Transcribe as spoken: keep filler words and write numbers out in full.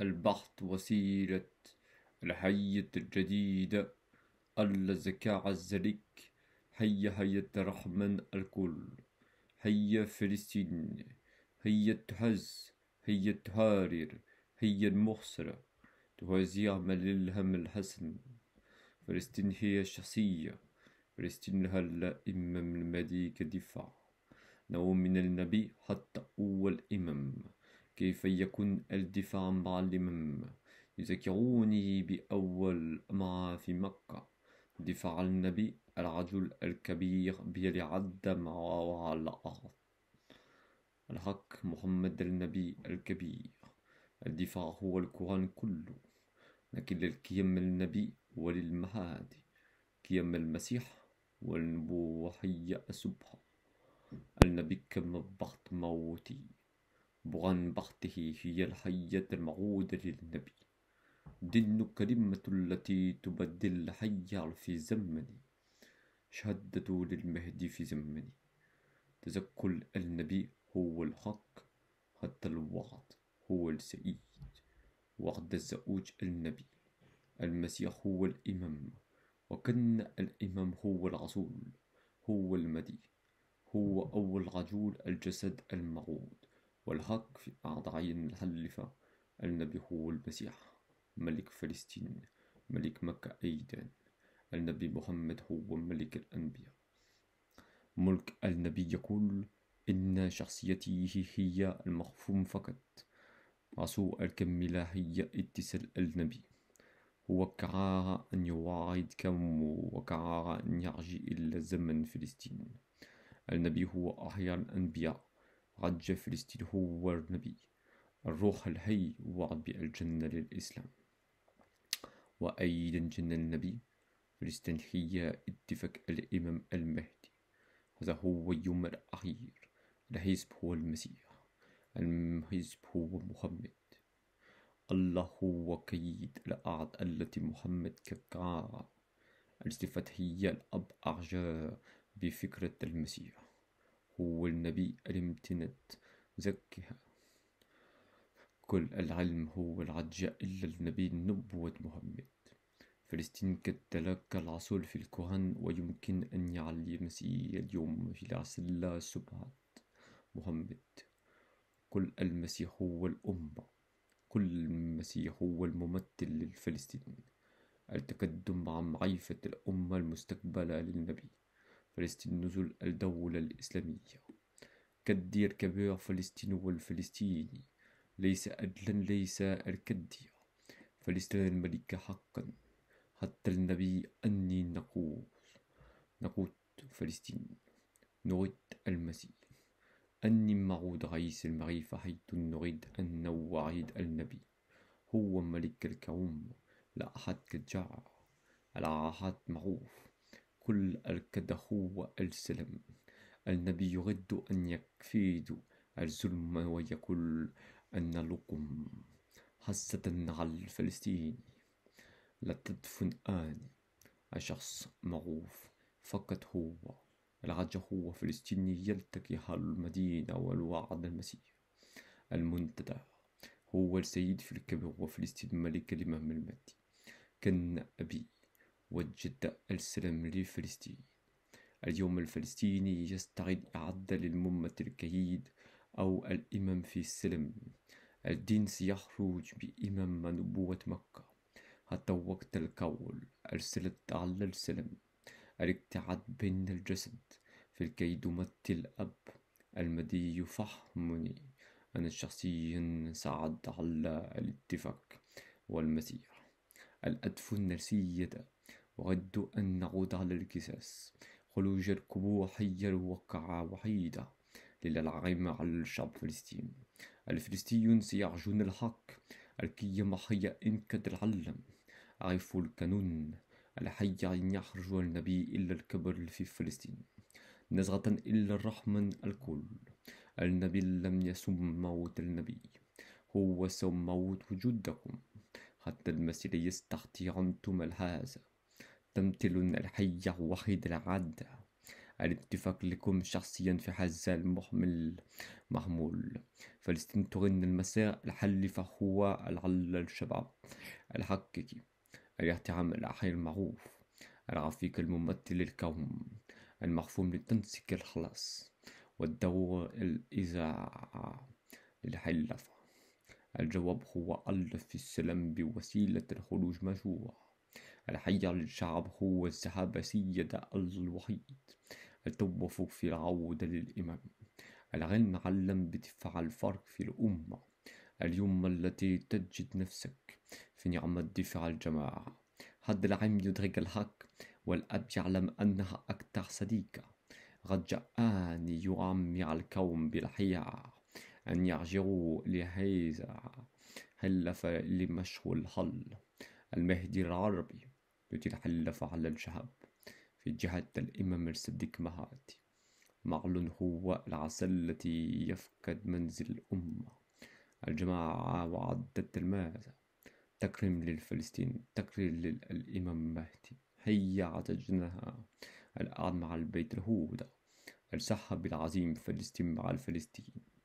البحث وسيلة الحية الجديدة الذكاء الزلك. هيا هيا ترحمن الكل، هيا فلسطين، هيا تهز، هيا تهارر، هيا المخسرة تهزيع من الهم الحسن. فلسطين هي الشخصية، فلسطين لها الإمام المهدي كدفاع، نوع من النبي حتى أول إمام. كيف يكون الدفاع مع الإمام؟ يذكروني بأول ما في مكة، دفاع النبي الرجل الكبير بيد عدى معه على الأرض، الحق محمد النبي الكبير. الدفاع هو القرآن كله، لكن القيم النبي وللمهادي، قيم المسيح والنبوة هي السبحة. النبي كمبخت موتي، برهان بخته هي الحية المعودة للنبي. دين كلمة التي تبدل الحيار في زمني، شهادة للمهدي في زمني. تذكر النبي هو الحق، حتى الوعد هو السيد، وعد الزوج النبي. المسيح هو الإمام، وكان الإمام هو الرسول، هو المهدي، هو أول رجل الجسد المعود والحق في أعضاعين الحلفة. النبي هو المسيح، ملك فلسطين، ملك مكة أيضا. النبي محمد هو ملك الأنبياء. ملك النبي يقول إن شخصيته هي المخفوم فقط، عصو الكاملة هي اتصال النبي. هو كعار أن يواعد كومه، وكعار أن يعجي إلى زمن فلسطين. النبي هو أحيا الأنبياء، عج فلسطين هو النبي. الروح الحي وعد بالجنة للإسلام، وأيضا جنة النبي. فلسطين هي اتفاق الإمام المهدي، هذا هو يوم الأخير. الحزب هو المسيح، الحزب هو محمد. الله هو كيد الأعد التي محمد كقاع. الصفات هي الأب أعجى بفكرة المسيح، هو النبي الامتنت زكها. كل العلم هو العجاء إلا النبي نبوة محمد. فلسطين كتلقى العصول في الكهن، ويمكن أن يعلي المسيح اليوم في العسلة سبحة محمد. كل المسيح هو الأمة، كل المسيح هو الممثل للفلسطين. التقدم مع معرفة الأمة المستقبلة للنبي. فلسطين نزل الدولة الإسلامية، كدير كبير فلسطين والفلسطيني، ليس أدلا ليس الكدير. فلسطين الملكة حقا، حتى النبي أني نقود، نقود فلسطين، نريد المسيح. أني معود رئيس المعرفة، حيث نريد أن نوعد النبي. هو ملك الكون، لا أحد كجار، العهد معروف، كل الكده هو السلام. النبي يريد أن يكفيد الظلم ويقول أن لكم حسدا على الفلسطيني، لا تدفن آني. الشخص معروف فقط، هو العجل هو فلسطيني يلتقي حال المدينة والوعد المسيح. المنتدى هو السيد في الكبير، وفلسطين ملك الإمام المهدي. كان أبي وجد السلام لفلسطين. اليوم الفلسطيني يستعد أعد للممة الكيد أو الإمام في السلم. الدين سيخرج بإمام نبوة مكة، حتى وقت القول السلة على السلم. الابتعاد بين الجسد في الكيد مثل أب المدي. يفهمني أنا شخصيا سعد على الاتفاق والمسيح. الأدف النرسية وغد أن نعود على الكساس. خلوج القبور هي الوقعة وحيدة للعائمة على الشعب الفلسطيني. الفلسطينيون سيعجون الحق. القيم حية إن كد العلم، عرفوا القانون. الحي أن يخرج النبي إلا الكبر في فلسطين، نزغة إلا الرحمن الكل. النبي لم يسم موت النبي، هو سم موت وجودكم. حتى المسيح يستحتي عنتم الهازة، تمثل الحي وحيد العادة. الاتفاق لكم شخصيا في هذا المحمل محمول. فلسطين تغن المسار الحل، فهو لعل الشباب الحقيقي الاحترام الأخير المعروف الرفيق الممثل للكون المخفوم لتنسيق الخلاص والدور الإذاعة للحلفة. الجواب هو ألف في السلام بوسيلة الخروج مشروع الحياة للشعب، هو الذهاب سيد الوحيد التوفق في العودة للإمام العلم، علم بدفع الفرق في الأمة اليوم التي تجد نفسك في نعمة دفاع الجماعة. هذا العلم يدرك الحق، والأب يعلم أنها أكثر صديقة. رجاءني يعمي الكون بالحياة أن يرجعوا لهذا حلف لمشروع الحل. المهدي العربي يتحلف على الشعب في جهة الإمام الصديق مهدي. معلن هو العسل التي يفقد منزل الأمة. الجماعة وعدت المال تكريم للفلسطين، تكريم للإمام مهدي. هيا عتجنها القعد مع البيت الهودة، السحب العظيم فلسطين مع الفلسطين.